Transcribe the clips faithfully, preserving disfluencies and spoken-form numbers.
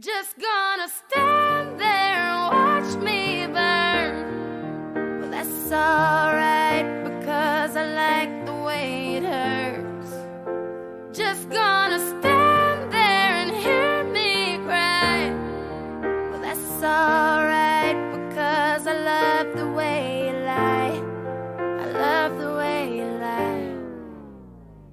Just gonna stand there and watch me burn. Well, that's alright, because I like the way it hurts. Just gonna stand there and hear me cry. Well, that's alright, because I love the way you lie. I love the way you lie.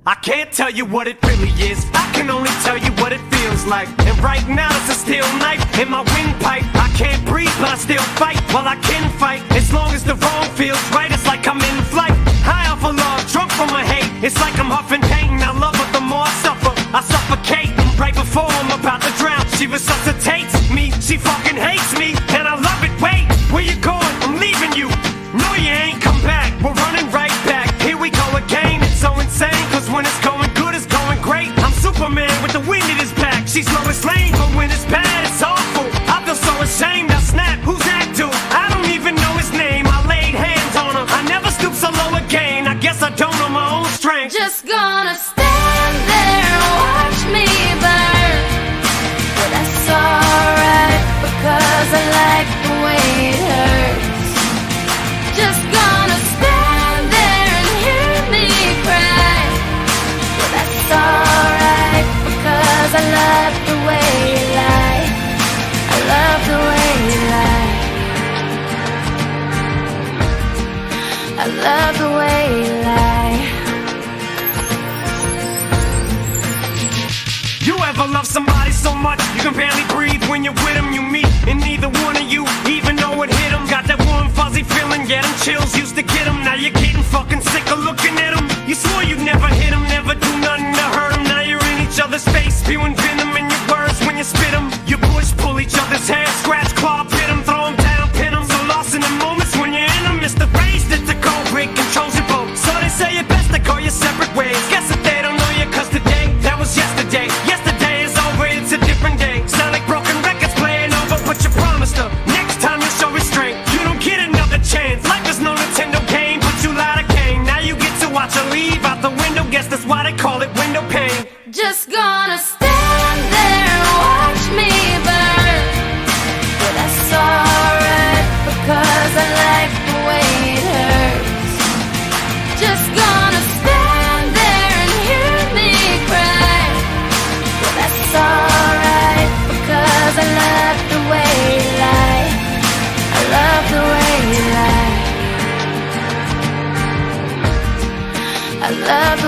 I can't tell you what it really is, I can only tell you what it feels like. And right now it's a steel knife in my windpipe. I can't breathe but I still fight, while well, I can fight. As long as the wrong feels right, it's like I'm in flight. High off of love, drunk from my hate. It's like I'm huffing pain, I love her the more I suffer. I suffocate, right before I'm about to drown. She resuscitates me, she fucking hates me. And I love it, wait, where you going? I'm leaving you, no you ain't come back. We're running right back, here we go again. It's so insane, cause when it's going good, it's going great. I'm Superman with the wind in his back. She's Lois Lane, but when it's bad, it's awful. I feel so ashamed, I snap, who's that dude? I don't even know his name, I laid hands on him. I never stoop so low again, I guess I don't know my own strength. Just gonna stand there and watch me burn. Well, that's alright, because I like the way it hurts. Just gonna stand there and hear me cry. Well, that's alright, because I love the way you lie. I love the way you lie. I love the way you lie. You ever love somebody so much you can barely breathe? When you're with them you meet, and neither one of you even know it hit them. Got that warm fuzzy feeling, yeah them chills used to get them. Now you're getting fucking sick of looking at them. You swore you'd never hit them, never do nothing to hurt them. Now you're in each other's face, spewing venom in your words when you spit them. You push, pull each other's hair, scratch, claw, pit them, throw them down, pin them. So lost in the moments when you're in them, it's the face that the cold break controls your boat. So they say it's best to call you separate ways. Guess if they don't know you, cause today, that was yesterday. Just gonna stand there and watch me burn. But that's alright, because I like the way it hurts. Just gonna stand there and hear me cry. But that's alright, because I love the way you lie. I love the way you lie. I love the